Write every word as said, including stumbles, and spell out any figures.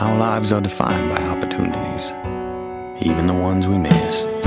Our lives are defined by opportunities, even the ones we miss.